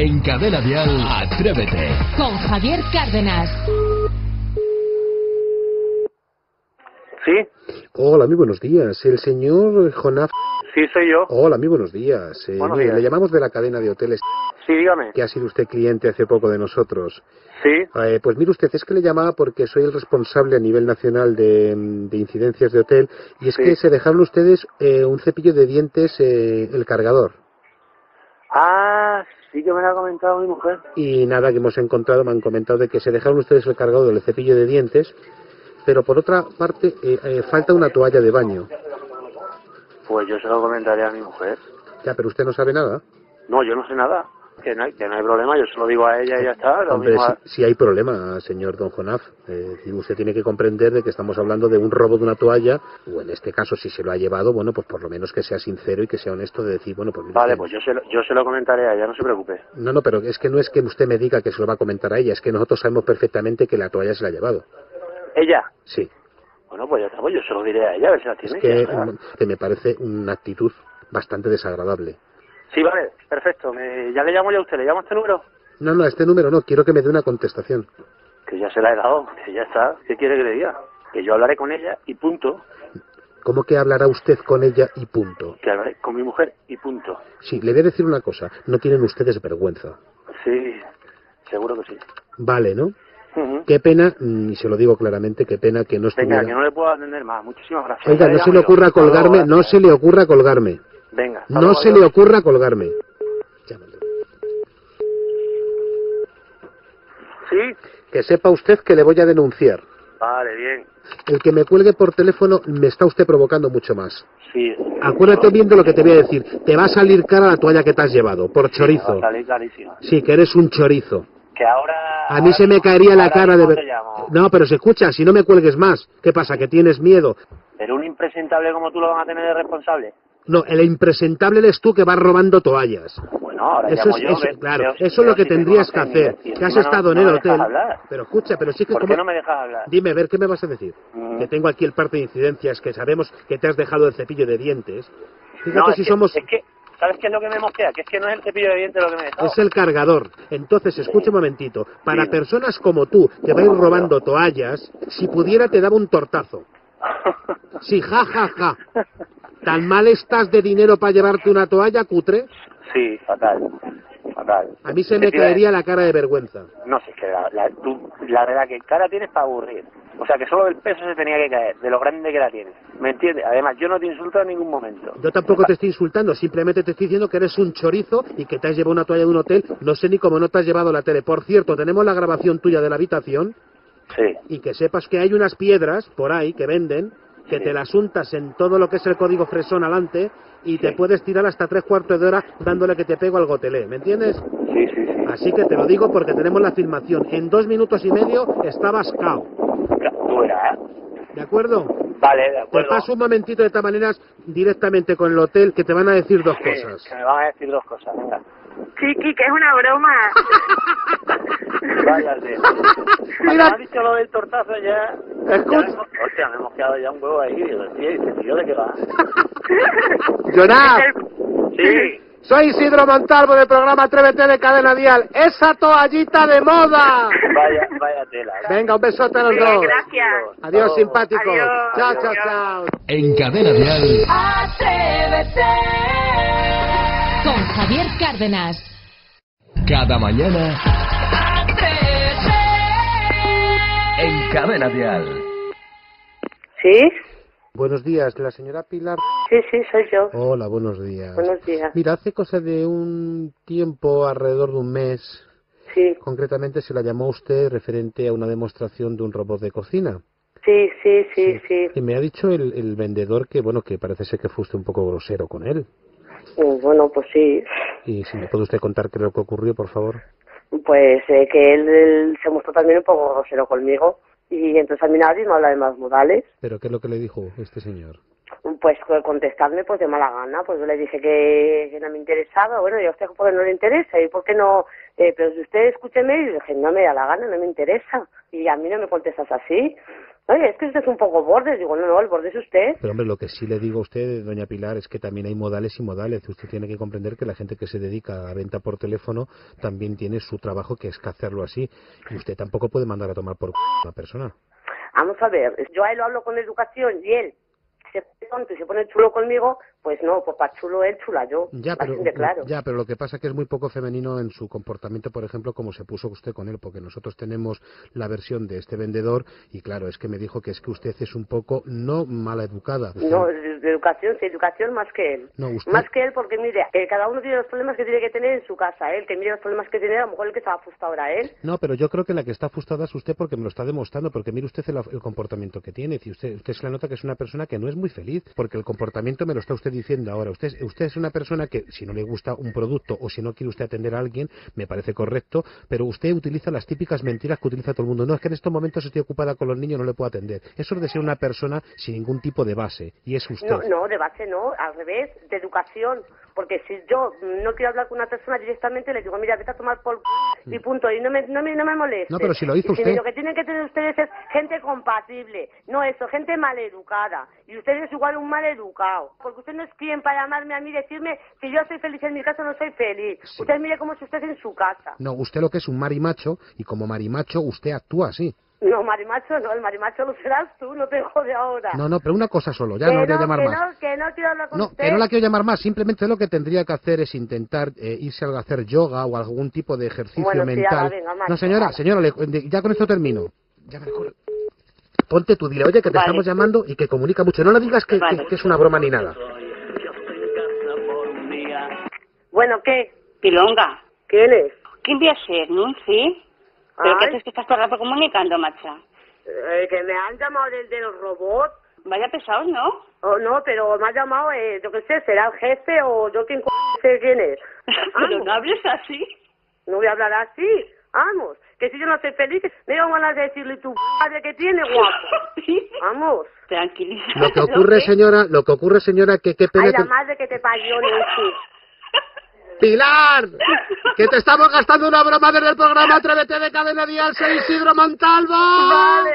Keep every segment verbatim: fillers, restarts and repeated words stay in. En Cadena Dial, Atrévete. Con Javier Cárdenas. ¿Sí? Hola, muy buenos días. El señor Jonás. Sí, soy yo. Hola, muy buenos días. Eh, buenos días. Le llamamos de la cadena de hoteles. Sí, dígame. Que ha sido usted cliente hace poco de nosotros. Sí. Eh, pues mire usted, es que le llamaba porque soy el responsable a nivel nacional de, de incidencias de hotel. Y es sí. que se dejaron ustedes eh, un cepillo de dientes, eh, el cargador. Ah, sí que me lo ha comentado mi mujer. Y nada, que hemos encontrado, me han comentado de que se dejaron ustedes el cargador del cepillo de dientes. Pero por otra parte, eh, eh, falta una toalla de baño. Pues yo se lo comentaré a mi mujer. Ya, pero usted no sabe nada. No, yo no sé nada. Que no hay, que no hay problema, yo se lo digo a ella y ya está. Lo Hombre, mismo a... si, si hay problema, señor don Jonás. Eh, usted tiene que comprender de que estamos hablando de un robo de una toalla, o en este caso, si se lo ha llevado, bueno, pues por lo menos que sea sincero y que sea honesto de decir, bueno, pues... Vale, pues yo se, lo, yo se lo comentaré a ella, no se preocupe. No, no, pero es que no es que usted me diga que se lo va a comentar a ella, es que nosotros sabemos perfectamente que la toalla se la ha llevado. ¿Ella? Sí. Bueno, pues ya está, pues yo se lo diré a ella, a ver si la tiene. Es que, ya, que me parece una actitud bastante desagradable. Sí, vale, perfecto. Me, ya le llamo yo a usted, ¿le llamo a este número? No, no, a este número no, quiero que me dé una contestación. Que ya se la he dado, que ya está. ¿Qué quiere que le diga? Que yo hablaré con ella y punto. ¿Cómo que hablará usted con ella y punto? Que hablaré con mi mujer y punto. Sí, le voy a decir una cosa, no tienen ustedes vergüenza. Sí, seguro que sí. Vale, ¿no? Uh-huh. Qué pena, y se lo digo claramente, qué pena que no estuviera... Venga, que no le puedo atender más, muchísimas gracias. Oiga, no se le ocurra colgarme, no se le ocurra colgarme. Venga. No se le ocurra colgarme. ¿Sí? Que sepa usted que le voy a denunciar. Vale, bien. El que me cuelgue por teléfono me está usted provocando mucho más. Sí. Acuérdate bien de lo que te voy a decir. Te va a salir cara la toalla que te has llevado, por chorizo. Sí, va a salir clarísimo. Sí, que eres un chorizo. Que ahora... A mí ahora se me caería la cara de... Te llamo. No, pero se escucha, si no me cuelgues más. ¿Qué pasa, que tienes miedo? Pero un impresentable como tú lo van a tener de responsable. No, el impresentable eres tú que vas robando toallas. Bueno, ahora eso llamo es, yo, eso, ve, claro, veo, eso es lo que si tendrías que hacer. Que has no, estado no en el hotel. Hablar. Pero escucha, pero sí que... ¿Por como... qué no me dejas hablar? Dime, a ver, ¿qué me vas a decir? Mm. Que tengo aquí el parte de incidencias, que sabemos que te has dejado el cepillo de dientes. Fíjate no, si que, somos... Es que... ¿Sabes qué es lo que me mosquea? Que es que no es el cepillo de dientes lo que me dejó. Es el cargador. Entonces, escucha un momentito. Para sí. personas como tú, que vais robando toallas, si pudiera te daba un tortazo. Sí, ja, ja, ja. ¿Tan mal estás de dinero para llevarte una toalla, cutre? Sí, fatal. Fatal. A mí se me caería la cara de vergüenza. No, si es que la, la, tú, la verdad que cara tienes para aburrir. O sea, que solo del peso se tenía que caer, de lo grande que la tienes. ¿Me entiendes? Además, yo no te insulto en ningún momento. Yo tampoco te estoy insultando, simplemente te estoy diciendo que eres un chorizo y que te has llevado una toalla de un hotel. No sé ni cómo no te has llevado la tele. Por cierto, tenemos la grabación tuya de la habitación. Sí. Y que sepas que hay unas piedras por ahí que venden, que sí. te las untas en todo lo que es el código fresón adelante y sí. te puedes tirar hasta tres cuartos de hora dándole que te pego al gotelé. ¿Me entiendes? Sí, sí, sí. Así que te lo digo porque tenemos la filmación. En dos minutos y medio estabas cao. ¿De acuerdo? Vale, de acuerdo. Te paso un momentito de esta manera directamente con el hotel, que te van a decir dos sí, cosas. Que me van a decir dos cosas, venga. Chiqui, que es una broma. Váyate. Mira, has dicho lo del tortazo ya. Escucha. Hostia, me hemos quedado ya un huevo ahí. Dice, tío, ¿de qué va? Jonás. Sí. Soy Isidro Montalvo del programa Atrévete de Cadena Dial. ¡Esa toallita de moda! Vaya, vaya tela. Venga, un besote a los sí, dos. Gracias. Adiós, simpáticos. Chao, chao, chao. En Cadena Dial. Atrévete. Con Javier Cárdenas. Cada mañana. Atrévete. En Cadena Dial. ¿Sí? Buenos días, la señora Pilar. Sí, sí, soy yo. Hola, buenos días. Buenos días. Mira, hace cosa de un tiempo, alrededor de un mes, sí. concretamente se la llamó usted referente a una demostración de un robot de cocina. Sí, sí, sí, sí. sí. Y me ha dicho el, el vendedor que, bueno, que parece ser que fuiste un poco grosero con él. Eh, bueno, pues sí. Y si me puede usted contar qué es lo que ocurrió, por favor. Pues eh, que él, él se mostró también un poco grosero conmigo. Y entonces a mí nadie me habla de más modales. ¿Pero qué es lo que le dijo este señor? Pues contestarme pues de mala gana. Pues yo le dije que, que no me interesaba. Bueno, yo a usted porque no le interesa. ¿Y por qué no? Eh, pero si usted escúcheme. Y yo dije, no me da la gana, no me interesa. Y a mí no me contestas así. Oye, es que usted es un poco borde. Digo, no, no, el borde es usted. Pero, hombre, lo que sí le digo a usted, doña Pilar, es que también hay modales y modales. Usted tiene que comprender que la gente que se dedica a venta por teléfono también tiene su trabajo, que es que hacerlo así. Y usted tampoco puede mandar a tomar por c*** a una persona. Vamos a ver, yo a él lo hablo con educación y él se pone tonto y se pone chulo conmigo, pues no, pues para chulo él, chula yo. Ya, pero, claro. ya, pero lo que pasa es que es muy poco femenino en su comportamiento, por ejemplo, como se puso usted con él, porque nosotros tenemos la versión de este vendedor y claro, es que me dijo que es que usted es un poco no mala educada. No, de educación, sí, educación más que él. No, usted... Más que él porque, mire, que cada uno tiene los problemas que tiene que tener en su casa, él, ¿eh? Que mire los problemas que tiene, a lo mejor el que está afustado ahora él. ¿eh? No, pero yo creo que la que está afustada es usted porque me lo está demostrando, porque mire usted el, el comportamiento que tiene, si usted, usted se la nota que es una persona que no es muy feliz, porque el comportamiento me lo está usted diciendo ahora. Usted, usted es una persona que si no le gusta un producto o si no quiere usted atender a alguien, me parece correcto, pero usted utiliza las típicas mentiras que utiliza todo el mundo. No, es que en estos momentos estoy ocupada con los niños, no le puedo atender. Eso es de ser una persona sin ningún tipo de base, y es usted. No, no, de base no, al revés, de educación. Porque si yo no quiero hablar con una persona directamente, le digo, mira, vete a tomar por c... y punto, y no me, no me, no me moleste. No, pero si lo hizo usted. Si lo que tienen que tener ustedes es gente compatible, no eso, gente maleducada. Y usted es igual un maleducado. Porque usted no es quien para llamarme a mí y decirme si yo soy feliz en mi casa o no soy feliz. Sí. Usted mire cómo es usted en su casa. No, usted lo que es un marimacho, y como marimacho usted actúa así. No, marimacho no, el marimacho lo serás tú, no te jode ahora. No, no, pero una cosa solo, ya no le voy a llamar más. Que no, que no quiero hablar con usted. No, que no la quiero llamar más, simplemente lo que tendría que hacer es intentar eh, irse a hacer yoga o algún tipo de ejercicio bueno, mental. Sí, venga, macho, no, señora, señora, le, ya con esto termino. Ya me recuerdo. Ponte tú, dile, oye, que te vale. estamos llamando y que comunica mucho. No le digas que, vale. que, que es una broma ni nada. Bueno, ¿qué? Pilonga. ¿Quién es? ¿Quién voy a ser, no? ¿Sí? ¿Pero Ay. qué haces que estás todo el rato comunicando, macha? Eh, que me han llamado del de los robots. Vaya pesado, ¿no? Oh, no, pero me ha llamado, eh, yo qué sé, será el jefe o yo quien sé quién es. Pero no hables así. No voy a hablar así. Vamos, que si yo no estoy feliz, me iban ganas de decirle, tu padre que tiene, guapo. Vamos. Tranquilízate. Lo que ocurre, señora, lo que ocurre, señora, que qué pena... Ay, la madre que te parió, Nancy. Pilar, que te estamos gastando una broma desde el programa Atrévete de Cadena Dial, soy Isidro Montalvo. Vale,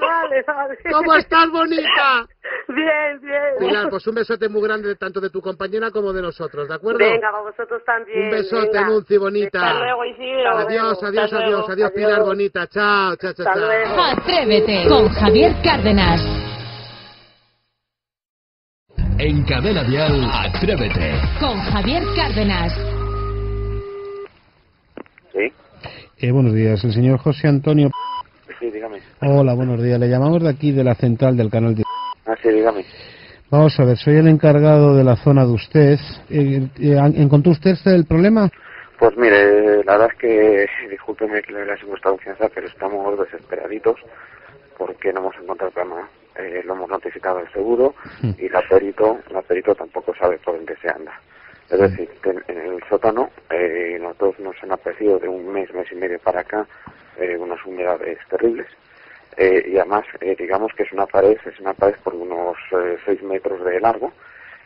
vale, vale. ¿Cómo estás, bonita? Bien, bien. Pilar, pues un besote muy grande tanto de tu compañera como de nosotros, ¿de acuerdo? Venga, con vosotros también. Un besote, Nunci, bonita. Hasta luego, Isidro. Adiós, adiós, adiós, adiós, Pilar, bonita. Chao, chao, chao. Hasta luego. Atrévete con Javier Cárdenas. En Cadena Dial, Atrévete. Con Javier Cárdenas. Sí. Eh, buenos días, el señor José Antonio. Sí, dígame. Hola, buenos días. Le llamamos de aquí, de la central del canal de... Ah, sí, dígame. Vamos a ver, soy el encargado de la zona de usted. Eh, eh, ¿Encontró usted el problema? Pues mire, la verdad es que, discúlpeme las circunstancias, pero estamos desesperaditos porque no hemos encontrado el problema. Eh, lo hemos notificado al seguro y la perito, la perito tampoco sabe por dónde se anda. Es decir, que en el sótano eh, nosotros nos han aparecido de un mes, mes y medio para acá eh, unas humedades terribles eh, y además eh, digamos que es una pared, es una pared por unos eh, seis metros de largo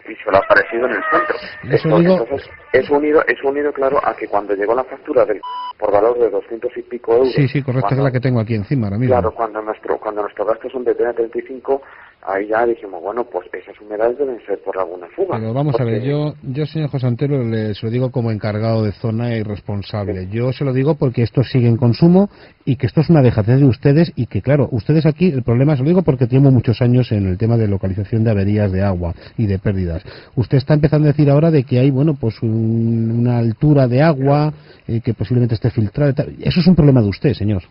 y se lo ha aparecido en el centro. Esto, entonces es unido, es unido claro a que cuando llegó la factura del por valor de doscientos y pico euros. Sí, sí, correcto, cuando, es la que tengo aquí encima ahora mismo. Claro, cuando nuestro cuando nuestros gastos son de treinta a treinta y cinco, ahí ya dijimos, bueno, pues esas humedades deben ser por alguna fuga. Pero vamos porque... a ver, yo, yo señor José Antero, le, se lo digo como encargado de zona y responsable. Sí. Yo se lo digo porque esto sigue en consumo y que esto es una dejadez de ustedes y que, claro, ustedes aquí, el problema, se lo digo porque tenemos muchos años en el tema de localización de averías de agua y de pérdidas. Usted está empezando a decir ahora de que hay, bueno, pues un, una altura de agua eh, que posiblemente esté filtrada. Eso es un problema de usted, señor.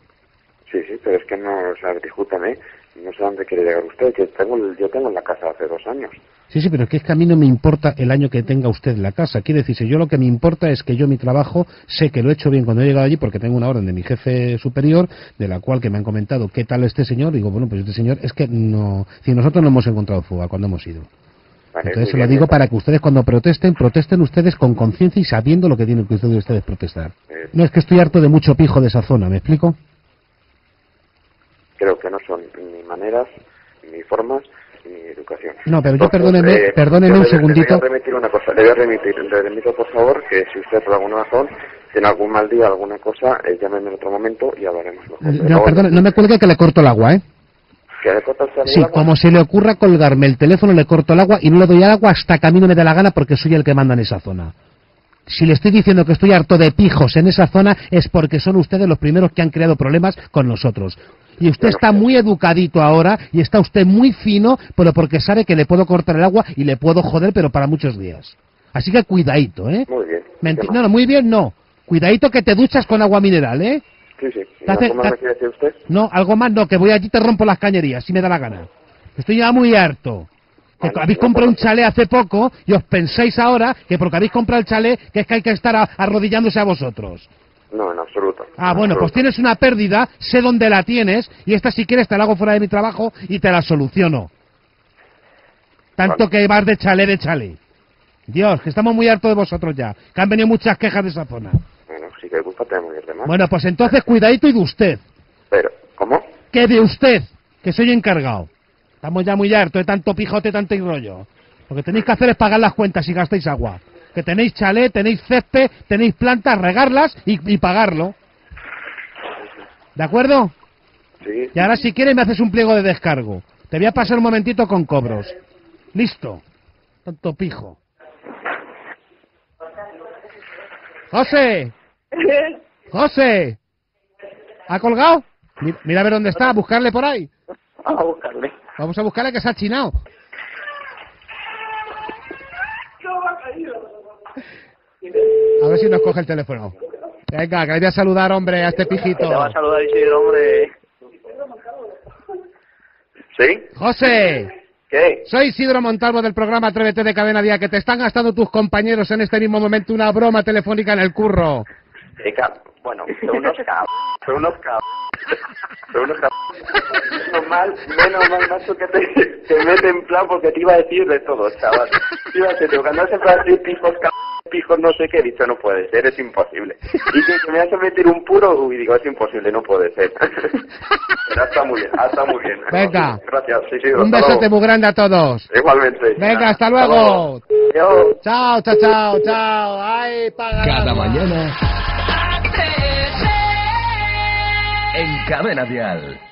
Sí, sí, pero es que no, o sea, discúlpame, no sé dónde quiere llegar usted, que tengo, yo tengo la casa hace dos años. Sí, sí, pero es que a mí no me importa el año que tenga usted la casa. Quiere decirse, yo lo que me importa es que yo mi trabajo, sé que lo he hecho bien cuando he llegado allí, porque tengo una orden de mi jefe superior, de la cual que me han comentado qué tal este señor, y digo, bueno, pues este señor es que no... Si nosotros no hemos encontrado fuga cuando hemos ido. Vale, entonces se lo digo para que ustedes cuando protesten, protesten ustedes con conciencia y sabiendo lo que tienen que ustedes, ustedes protestar. Eh, no es que estoy harto de mucho pijo de esa zona, ¿me explico? Creo que no son ni maneras, ni formas, ni educación. No, pero yo entonces, perdóneme, eh, perdóneme yo un le, segundito. Le voy a remitir una cosa, le voy a remitir, le remito por favor que si usted por alguna razón tiene algún mal día, alguna cosa, eh, llámeme en otro momento y hablaremos mejor. No, perdóneme, no me cuelgue que le corto el agua, ¿eh? Sí, como se le ocurra colgarme el teléfono, le corto el agua y no le doy al agua hasta que a mí no me dé la gana, porque soy el que manda en esa zona. Si le estoy diciendo que estoy harto de pijos en esa zona es porque son ustedes los primeros que han creado problemas con nosotros. Y usted está muy educadito ahora y está usted muy fino, pero porque sabe que le puedo cortar el agua y le puedo joder, pero para muchos días. Así que cuidadito, ¿eh? Muy bien. Menti no, no, muy bien no. Cuidadito que te duchas con agua mineral, ¿eh? Sí, sí. ¿Algo más me quiere decir usted? No, algo más no, que voy allí y te rompo las cañerías, si me da la gana. Estoy ya muy harto. Que habéis comprado un chalet hace poco y os pensáis ahora que porque habéis comprado el chalet que es que hay que estar a, arrodillándose a vosotros. No, en absoluto. Ah, bueno, pues tienes una pérdida, sé dónde la tienes y esta si quieres te la hago fuera de mi trabajo y te la soluciono. Tanto que vas de chalet de chalet. Dios, que estamos muy hartos de vosotros ya, que han venido muchas quejas de esa zona. Bueno, sí que culpa tenemos de demás. Bueno, pues entonces cuidadito y de usted. Pero, ¿cómo? Que de usted, que soy encargado. Estamos ya muy hartos de tanto pijote, tanto rollo. Lo que tenéis que hacer es pagar las cuentas si gastáis agua. Que tenéis chalet, tenéis césped, tenéis plantas, regarlas y, y pagarlo. ¿De acuerdo? Sí. Y ahora si quieres me haces un pliego de descargo. Te voy a pasar un momentito con cobros. Listo. Tanto pijo. ¡José! ¡José! ¿Ha colgado? Mira a ver dónde está, buscarle por ahí. Vamos a buscarle. Vamos a buscarle que se ha chinado. A ver si nos coge el teléfono. Venga, que le voy a saludar, hombre, a este pijito. Te va a saludar, Isidro, hombre. ¿Sí? ¡José! ¿Qué? Soy Isidro Montalvo del programa Atrévete de Cadena Dial, que te están gastando tus compañeros en este mismo momento una broma telefónica en el curro. Bueno, son unos cabros, son unos cabros, son unos cabros. Menos mal, menos mal, macho, que te, te meten plan, porque te iba a decir de todo, chaval. Te iba a decir, cuando se puede decir pijos, cabros, pijos, no sé qué, he dicho, no puede ser, es imposible. Y que, que me hace meter un puro, y digo, es imposible, no puede ser. Pero está muy bien, está muy bien. Venga. Gracias, sí, sí. Un besote muy grande a todos. Igualmente. Venga, hasta luego. Hasta luego. Chao, chao, chao, chao. Ay, paga. Cada mañana. En Cadena Dial.